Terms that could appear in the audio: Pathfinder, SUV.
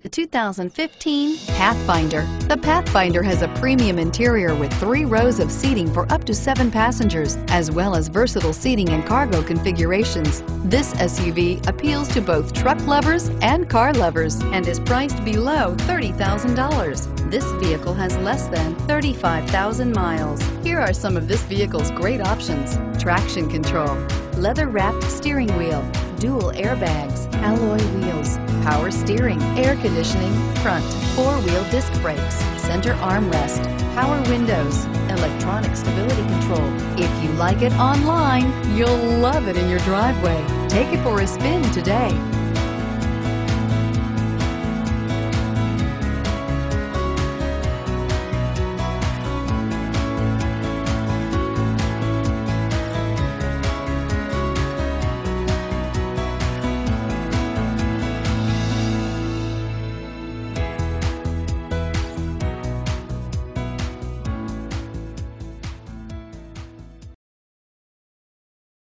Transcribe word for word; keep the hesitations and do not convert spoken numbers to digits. The two thousand fifteen Pathfinder. The Pathfinder has a premium interior with three rows of seating for up to seven passengers, as well as versatile seating and cargo configurations. This S U V appeals to both truck lovers and car lovers and is priced below thirty thousand dollars. This vehicle has less than thirty-five thousand miles. Here are some of this vehicle's great options: traction control, leather-wrapped steering wheel, dual airbags, alloy wheels, power steering, air conditioning, front, four-wheel disc brakes, center armrest, power windows, electronic stability control. If you like it online, you'll love it in your driveway. Take it for a spin today.